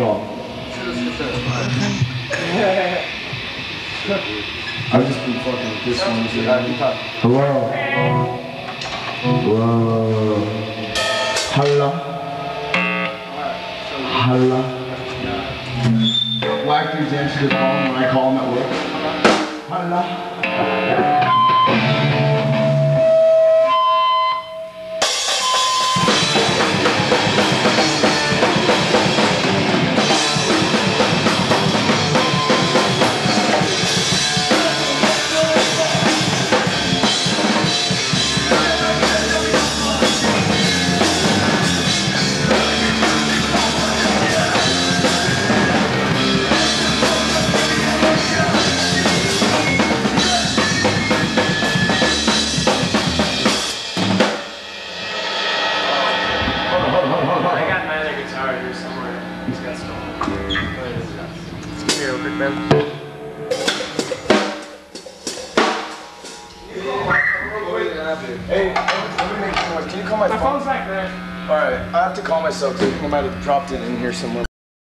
gone. I've just been fucking with this one. Hello. Whoa. Hello. Hello. Black dudes answer the phone when I call them at work. Hello. Hey, let me make some noise. Can you call my phone? My phone's back there. Alright, I have to call myself because I think I might have dropped it in here somewhere.